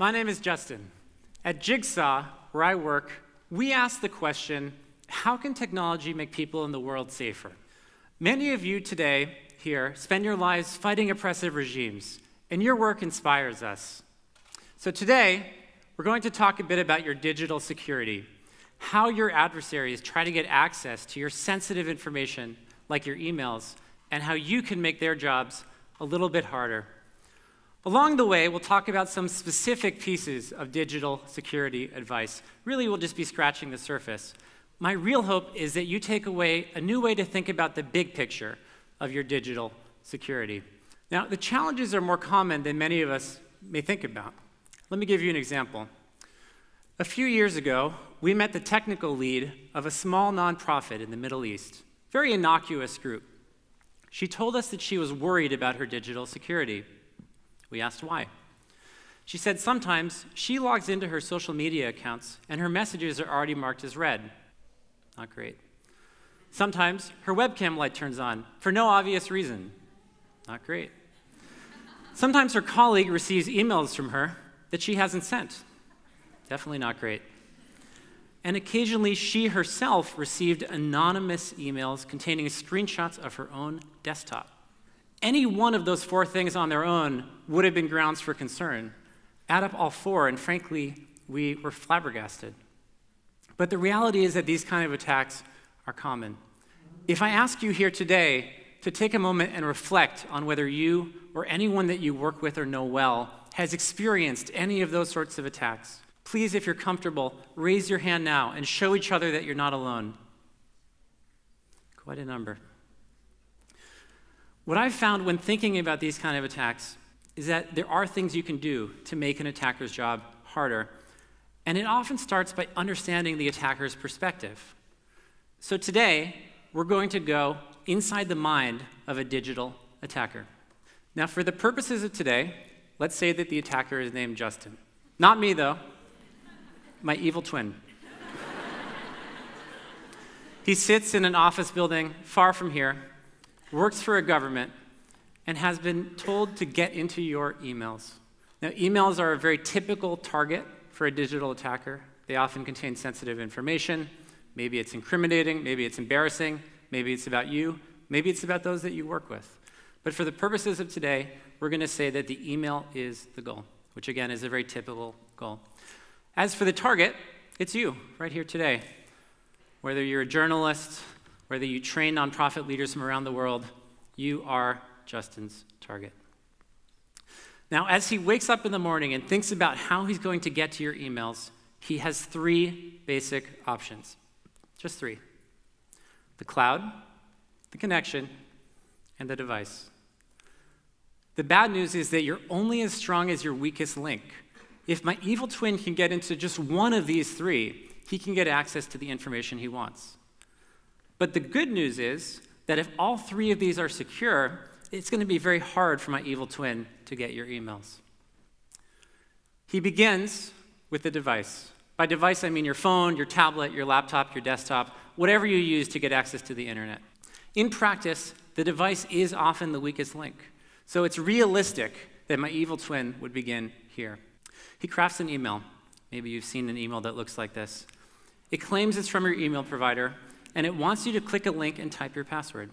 my name is Justin. At Jigsaw, where I work, we ask the question, how can technology make people in the world safer? Many of you today here spend your lives fighting oppressive regimes, and your work inspires us. So today, we're going to talk a bit about your digital security, how your adversaries try to get access to your sensitive information, like your emails, and how you can make their jobs a little bit harder. Along the way, we'll talk about some specific pieces of digital security advice. Really, we'll just be scratching the surface. My real hope is that you take away a new way to think about the big picture of your digital security. Now, the challenges are more common than many of us may think about. Let me give you an example. A few years ago, we met the technical lead of a small nonprofit in the Middle East, very innocuous group. She told us that she was worried about her digital security. We asked why. She said sometimes she logs into her social media accounts and her messages are already marked as read. Not great. Sometimes her webcam light turns on for no obvious reason. Not great. Sometimes her colleague receives emails from her that she hasn't sent. Definitely not great. And occasionally she herself received anonymous emails containing screenshots of her own desktop. Any one of those four things on their own would have been grounds for concern. Add up all four, and frankly, we were flabbergasted. But the reality is that these kind of attacks are common. If I ask you here today to take a moment and reflect on whether you or anyone that you work with or know well has experienced any of those sorts of attacks, please, if you're comfortable, raise your hand now and show each other that you're not alone. Quite a number. What I've found when thinking about these kind of attacks is that there are things you can do to make an attacker's job harder. And it often starts by understanding the attacker's perspective. So today, we're going to go inside the mind of a digital attacker. Now, for the purposes of today, let's say that the attacker is named Justin. Not me, though. My evil twin. He sits in an office building far from here, works for a government, and has been told to get into your emails. Now, emails are a very typical target for a digital attacker. They often contain sensitive information. Maybe it's incriminating, maybe it's embarrassing, maybe it's about you, maybe it's about those that you work with. But for the purposes of today, we're going to say that the email is the goal, which again is a very typical goal. As for the target, it's you, right here today. Whether you're a journalist, whether you train nonprofit leaders from around the world, you are Justin's target. Now, as he wakes up in the morning and thinks about how he's going to get to your emails, he has three basic options. Just three. The cloud, the connection, and the device. The bad news is that you're only as strong as your weakest link. If my evil twin can get into just one of these three, he can get access to the information he wants. But the good news is that if all three of these are secure, it's going to be very hard for my evil twin to get your emails. He begins with the device. By device, I mean your phone, your tablet, your laptop, your desktop, whatever you use to get access to the internet. In practice, the device is often the weakest link. So it's realistic that my evil twin would begin here. He crafts an email. Maybe you've seen an email that looks like this. It claims it's from your email provider, and it wants you to click a link and type your password.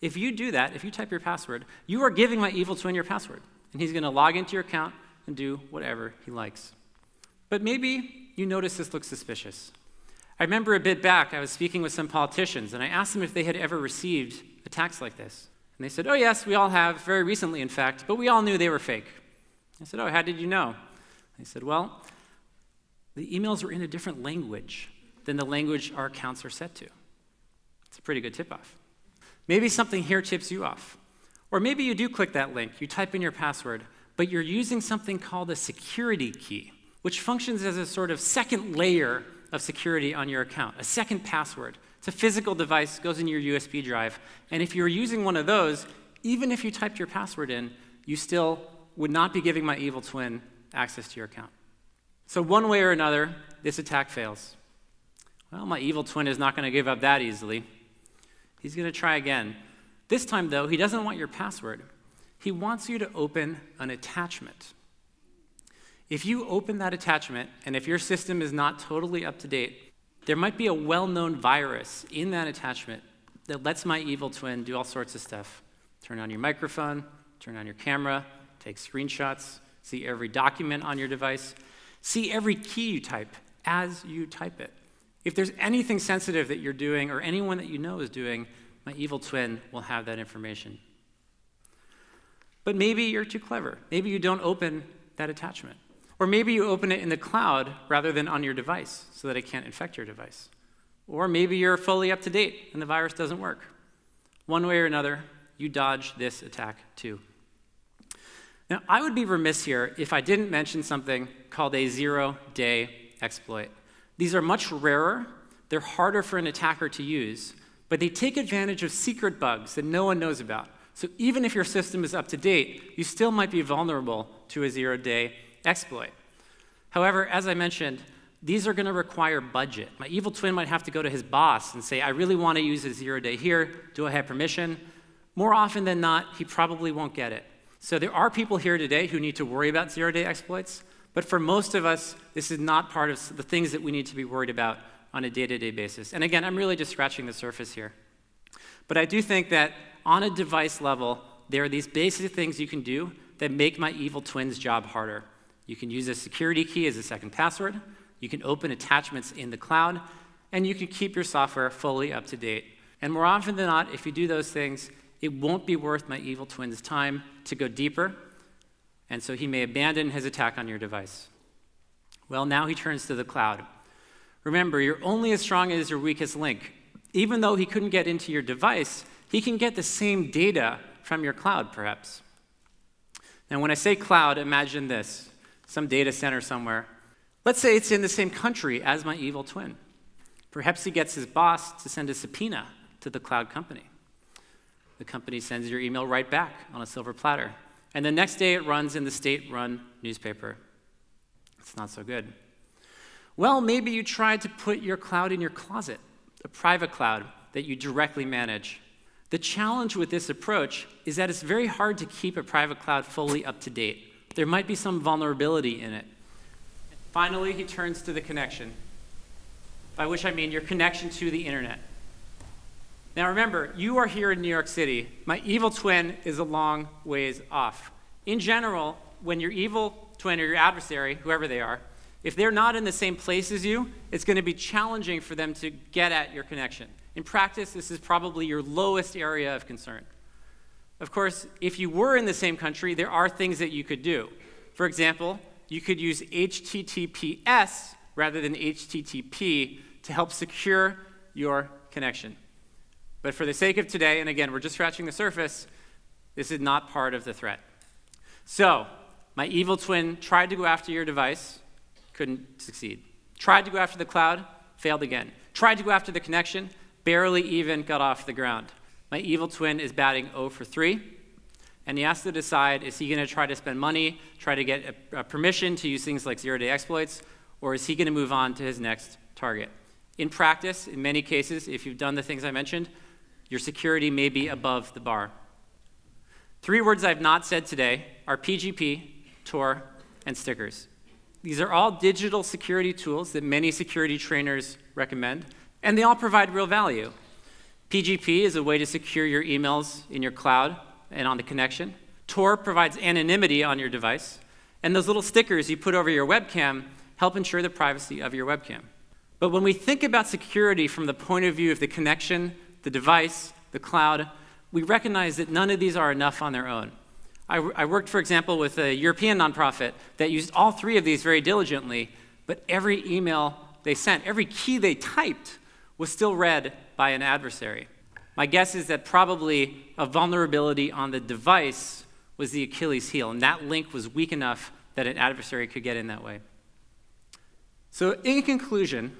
If you do that, if you type your password, you are giving my evil twin your password, and he's going to log into your account and do whatever he likes. But maybe you notice this looks suspicious. I remember a bit back, I was speaking with some politicians, and I asked them if they had ever received attacks like this. And they said, oh yes, we all have, very recently in fact, but we all knew they were fake. I said, oh, how did you know? They said, well, the emails were in a different language than the language our accounts are set to. It's a pretty good tip-off. Maybe something here tips you off. Or maybe you do click that link, you type in your password, but you're using something called a security key, which functions as a sort of second layer of security on your account, a second password. It's a physical device, goes in your USB drive, and if you were using one of those, even if you typed your password in, you still would not be giving my evil twin access to your account. So one way or another, this attack fails. Well, my evil twin is not going to give up that easily. He's going to try again. This time, though, he doesn't want your password. He wants you to open an attachment. If you open that attachment, and if your system is not totally up to date, there might be a well-known virus in that attachment that lets my evil twin do all sorts of stuff. Turn on your microphone, turn on your camera, take screenshots, see every document on your device, see every key you type as you type it. If there's anything sensitive that you're doing or anyone that you know is doing, my evil twin will have that information. But maybe you're too clever. Maybe you don't open that attachment. Or maybe you open it in the cloud rather than on your device so that it can't infect your device. Or maybe you're fully up to date and the virus doesn't work. One way or another, you dodge this attack too. Now, I would be remiss here if I didn't mention something called a zero-day exploit. These are much rarer, they're harder for an attacker to use, but they take advantage of secret bugs that no one knows about. So even if your system is up to date, you still might be vulnerable to a zero-day exploit. However, as I mentioned, these are going to require budget. My evil twin might have to go to his boss and say, I really want to use a zero-day here, do I have permission? More often than not, he probably won't get it. So there are people here today who need to worry about zero-day exploits, but for most of us, this is not part of the things that we need to be worried about on a day-to-day basis. And again, I'm really just scratching the surface here. But I do think that on a device level, there are these basic things you can do that make my evil twin's job harder. You can use a security key as a second password, you can open attachments in the cloud, and you can keep your software fully up to date. And more often than not, if you do those things, it won't be worth my evil twin's time to go deeper, and so he may abandon his attack on your device. Well, now he turns to the cloud. Remember, you're only as strong as your weakest link. Even though he couldn't get into your device, he can get the same data from your cloud, perhaps. Now, when I say cloud, imagine this, some data center somewhere. Let's say it's in the same country as my evil twin. Perhaps he gets his boss to send a subpoena to the cloud company. The company sends your email right back on a silver platter. And the next day, it runs in the state-run newspaper. It's not so good. Well, maybe you tried to put your cloud in your closet, a private cloud that you directly manage. The challenge with this approach is that it's very hard to keep a private cloud fully up to date. There might be some vulnerability in it. Finally, he turns to the connection, by which I mean your connection to the internet. Now remember, you are here in New York City. My evil twin is a long ways off. In general, when your evil twin or your adversary, whoever they are, if they're not in the same place as you, it's going to be challenging for them to get at your connection. In practice, this is probably your lowest area of concern. Of course, if you were in the same country, there are things that you could do. For example, you could use HTTPS rather than HTTP to help secure your connection. But for the sake of today, and again, we're just scratching the surface, this is not part of the threat. So, my evil twin tried to go after your device, couldn't succeed. Tried to go after the cloud, failed again. Tried to go after the connection, barely even got off the ground. My evil twin is batting 0 for 3, and he has to decide, is he going to try to spend money, try to get a permission to use things like zero-day exploits, or is he going to move on to his next target? In practice, in many cases, if you've done the things I mentioned, your security may be above the bar. Three words I've not said today are PGP, Tor, and stickers. These are all digital security tools that many security trainers recommend, and they all provide real value. PGP is a way to secure your emails in your cloud and on the connection. Tor provides anonymity on your device, and those little stickers you put over your webcam help ensure the privacy of your webcam. But when we think about security from the point of view of the connection, the device, the cloud, we recognize that none of these are enough on their own. I worked, for example, with a European nonprofit that used all three of these very diligently, but every email they sent, every key they typed, was still read by an adversary. My guess is that probably a vulnerability on the device was the Achilles heel, and that link was weak enough that an adversary could get in that way. So in conclusion,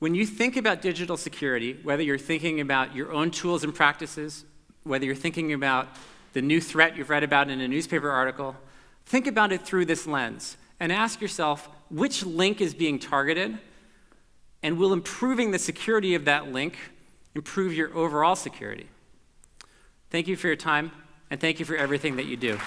when you think about digital security, whether you're thinking about your own tools and practices, whether you're thinking about the new threat you've read about in a newspaper article, think about it through this lens and ask yourself, which link is being targeted, and will improving the security of that link improve your overall security? Thank you for your time, and thank you for everything that you do.